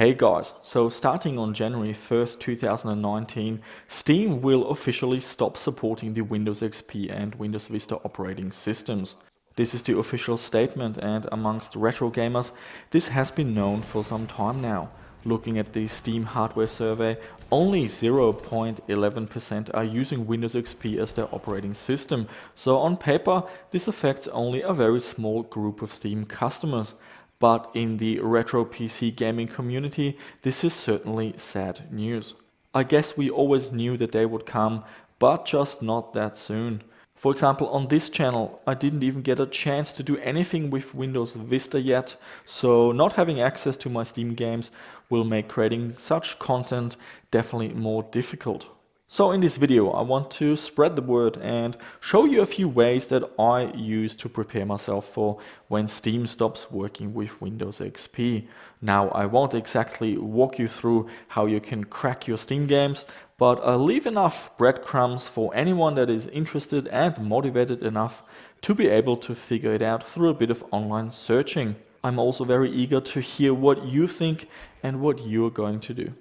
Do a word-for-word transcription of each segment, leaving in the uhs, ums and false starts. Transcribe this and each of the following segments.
Hey guys, so starting on January first, two thousand nineteen, Steam will officially stop supporting the Windows X P and Windows Vista operating systems. This is the official statement, and amongst retro gamers, this has been known for some time now. Looking at the Steam hardware survey, only zero point one one percent are using Windows X P as their operating system, so on paper this affects only a very small group of Steam customers. But in the retro P C gaming community, this is certainly sad news. I guess we always knew that they would come, but just not that soon. For example, on this channel, I didn't even get a chance to do anything with Windows Vista yet, so not having access to my Steam games will make creating such content definitely more difficult. So in this video, I want to spread the word and show you a few ways that I use to prepare myself for when Steam stops working with Windows X P. Now, I won't exactly walk you through how you can crack your Steam games, but I'll leave enough breadcrumbs for anyone that is interested and motivated enough to be able to figure it out through a bit of online searching. I'm also very eager to hear what you think and what you're going to do.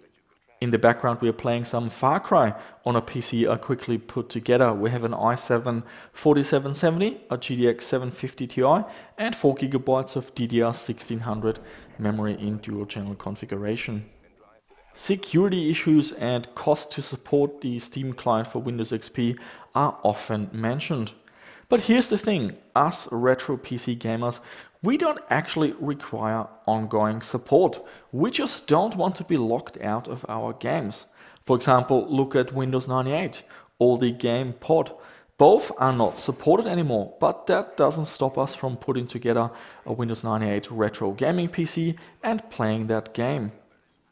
In the background we are playing some Far Cry on a P C I quickly put together. We have an i seven forty-seven seventy, a G T X seven fifty T I and four gigabytes of D D R sixteen hundred memory in dual channel configuration. Security issues and cost to support the Steam client for Windows X P are often mentioned. But here's the thing, us retro P C gamers, we don't actually require ongoing support. We just don't want to be locked out of our games. For example, look at Windows ninety-eight or the GamePod. Both are not supported anymore, but that doesn't stop us from putting together a Windows ninety-eight retro gaming P C and playing that game.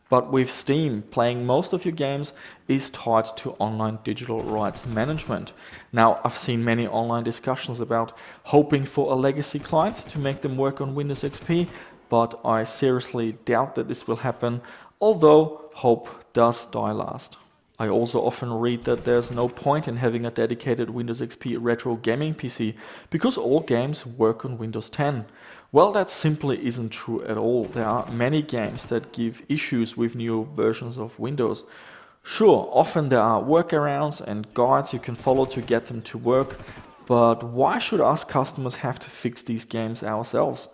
But with Steam, playing most of your games is tied to online digital rights management. Now, I've seen many online discussions about hoping for a legacy client to make them work on Windows X P, but I seriously doubt that this will happen, although hope does die last. I also often read that there's no point in having a dedicated Windows X P retro gaming P C because all games work on Windows ten. Well, that simply isn't true at all. There are many games that give issues with newer versions of Windows. Sure, often there are workarounds and guides you can follow to get them to work, but why should us customers have to fix these games ourselves?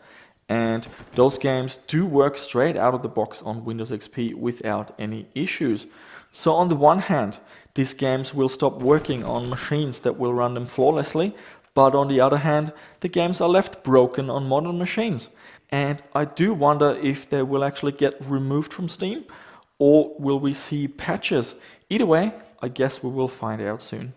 And those games do work straight out of the box on Windows X P without any issues. So on the one hand, these games will stop working on machines that will run them flawlessly, but on the other hand, the games are left broken on modern machines. And I do wonder if they will actually get removed from Steam, or will we see patches? Either way, I guess we will find out soon.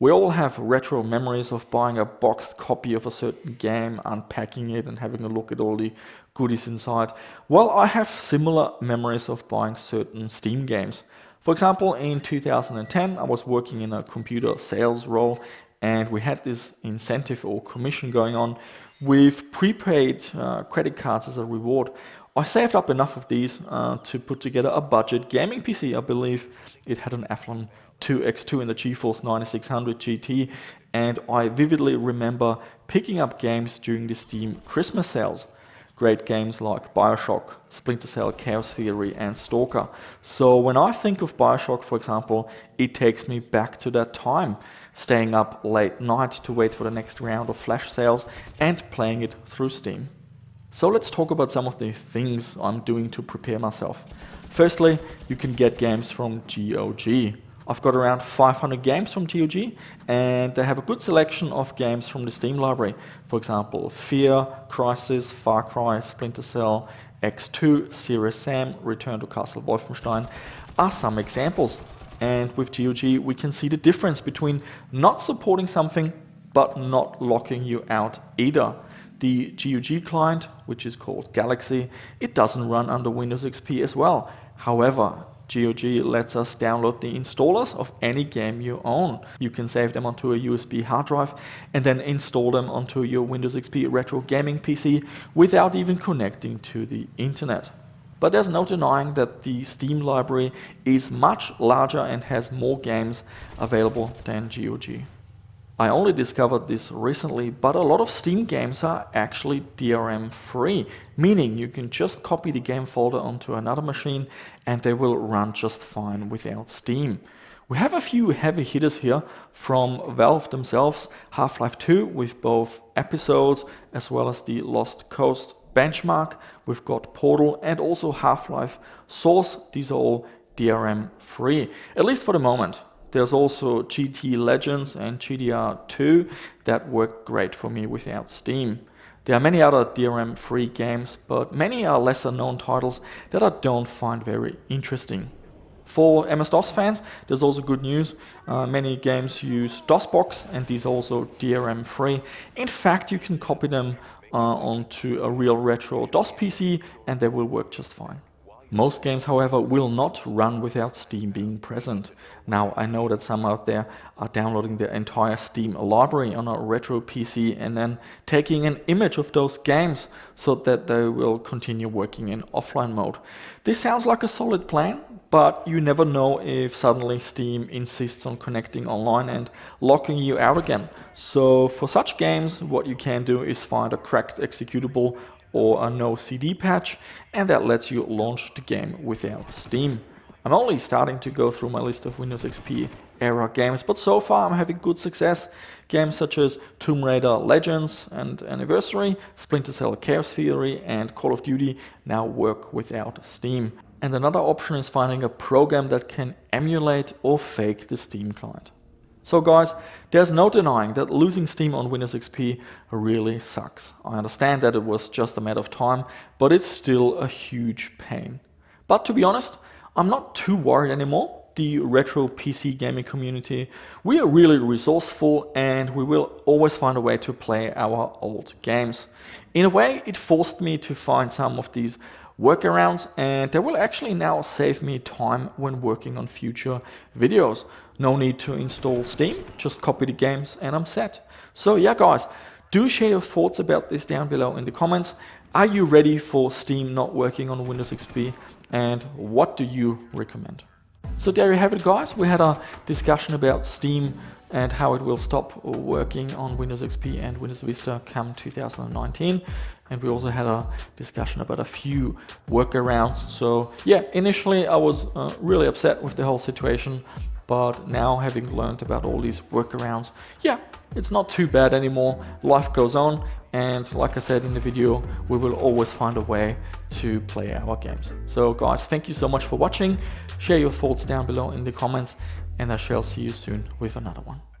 We all have retro memories of buying a boxed copy of a certain game, unpacking it and having a look at all the goodies inside. Well, I have similar memories of buying certain Steam games. For example, in two thousand ten, I was working in a computer sales role and we had this incentive or commission going on with prepaid uh, credit cards as a reward. I saved up enough of these uh, to put together a budget gaming P C. I believe it had an Athlon two X two and the GeForce ninety-six hundred G T, and I vividly remember picking up games during the Steam Christmas sales. Great games like BioShock, Splinter Cell, Chaos Theory and Stalker. So when I think of BioShock, for example, it takes me back to that time, staying up late night to wait for the next round of flash sales and playing it through Steam. So let's talk about some of the things I'm doing to prepare myself. Firstly, you can get games from G O G. I've got around five hundred games from G O G and they have a good selection of games from the Steam library. For example, Fear, Crisis, Far Cry, Splinter Cell, X two, Serious Sam, Return to Castle Wolfenstein are some examples. And with G O G we can see the difference between not supporting something but not locking you out either. The G O G client, which is called Galaxy, it doesn't run under Windows X P as well. However, G O G lets us download the installers of any game you own. You can save them onto a U S B hard drive and then install them onto your Windows X P retro gaming P C without even connecting to the internet. But there's no denying that the Steam library is much larger and has more games available than G O G. I only discovered this recently, but a lot of Steam games are actually D R M free, meaning you can just copy the game folder onto another machine and they will run just fine without Steam. We have a few heavy hitters here from Valve themselves, Half-Life two with both episodes as well as the Lost Coast benchmark. We've got Portal and also Half-Life Source. These are all D R M free, at least for the moment. There's also G T Legends and G D R two that worked great for me without Steam. There are many other D R M free games, but many are lesser known titles that I don't find very interesting. For M S DOS fans, there's also good news. Uh, many games use DOSBox and these are also D R M free. In fact, you can copy them uh, onto a real retro DOS P C and they will work just fine. Most games, however, will not run without Steam being present. Now, I know that some out there are downloading their entire Steam library on a retro P C and then taking an image of those games so that they will continue working in offline mode. This sounds like a solid plan, but you never know if suddenly Steam insists on connecting online and locking you out again. So for such games, what you can do is find a cracked executable or a no C D patch, and that lets you launch the game without Steam. I'm only starting to go through my list of Windows X P era games, but so far I'm having good success. Games such as Tomb Raider Legends and Anniversary, Splinter Cell Chaos Theory and Call of Duty now work without Steam. And another option is finding a program that can emulate or fake the Steam client. So guys, there's no denying that losing Steam on Windows X P really sucks. I understand that it was just a matter of time, but it's still a huge pain. But to be honest, I'm not too worried anymore. The retro P C gaming community, we are really resourceful and we will always find a way to play our old games. In a way, it forced me to find some of these workarounds and they will actually now save me time when working on future videos. No need to install Steam, just copy the games and I'm set. So yeah guys, do share your thoughts about this down below in the comments. Are you ready for Steam not working on Windows X P and what do you recommend? So there you have it guys, we had a discussion about Steam and how it will stop working on Windows X P and Windows Vista come two thousand nineteen. And we also had a discussion about a few workarounds. So yeah, initially I was uh, really upset with the whole situation, but now having learned about all these workarounds, yeah, it's not too bad anymore. Life goes on. And like I said in the video, we will always find a way to play our games. So guys, thank you so much for watching. Share your thoughts down below in the comments and I shall see you soon with another one.